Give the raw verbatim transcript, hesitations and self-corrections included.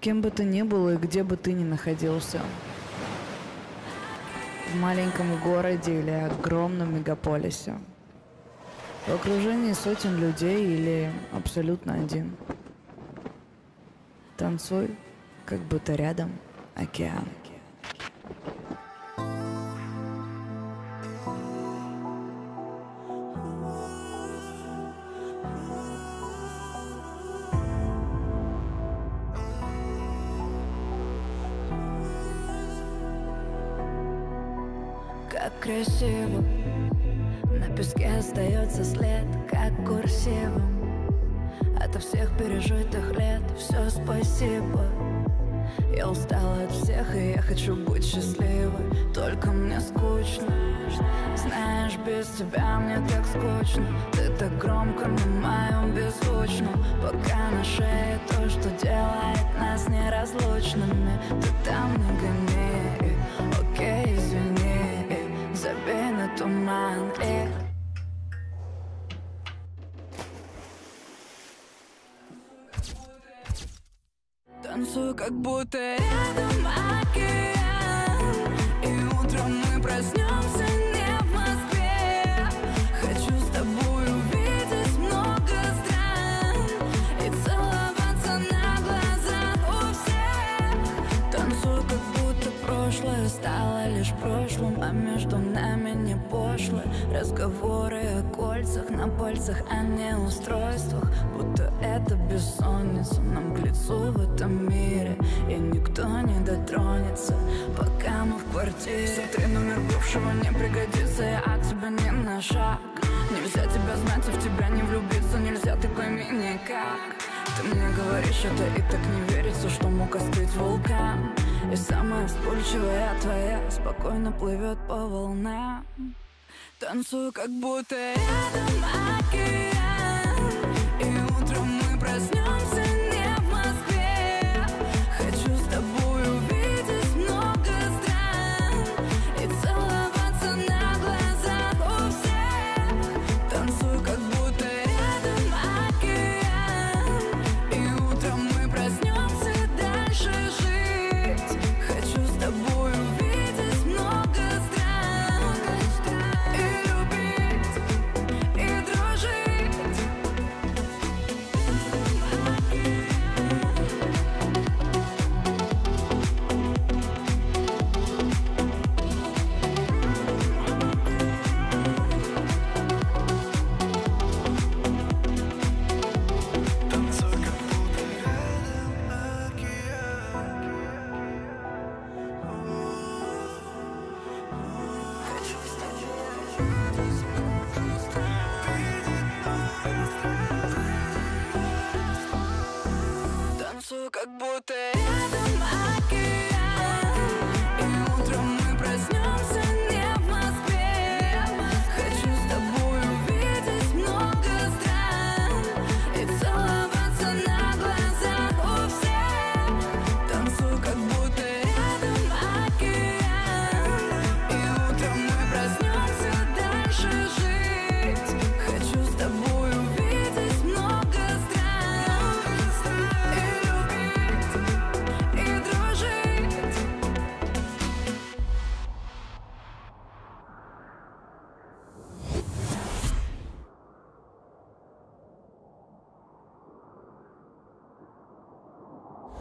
Кем бы ты ни был и где бы ты ни находился, в маленьком городе или огромном мегаполисе, в окружении сотен людей или абсолютно один, танцуй, как будто рядом океан. Как красиво, на песке остается след, как курсивом, ото всех пережитых лет. Все спасибо, я устала от всех, и я хочу быть счастливой. Только мне скучно, знаешь, без тебя мне так скучно. Ты так громко, мою беззвучно, пока на шее то, что делает нас неразлучными. Ты там не гони, окей, извини, забей на туман. Эх. Танцую, как будто рядом океан, и утром мы проснемся не в Москве. Хочу с тобой увидеть много стран и целоваться на глазах у всех. Танцую, как будто прошлое стало лишь прошлым, а между нами не пошлы разговоры о кольцах на пальцах, а не устройствах. Будто это бессонница нам к лицу в этом мире, и никто не дотронется, пока мы в квартире. Смотри, номер бывшего не пригодится, я от тебя не на шаг. Нельзя тебя знать и в тебя не влюбиться, нельзя, ты пойми никак. Ты мне говоришь это, и так не верится, что мог остыть вулкан. И самая вспыльчивая твоя спокойно плывет по волнам. Танцую, как будто рядом океан, и утром мы проснемся.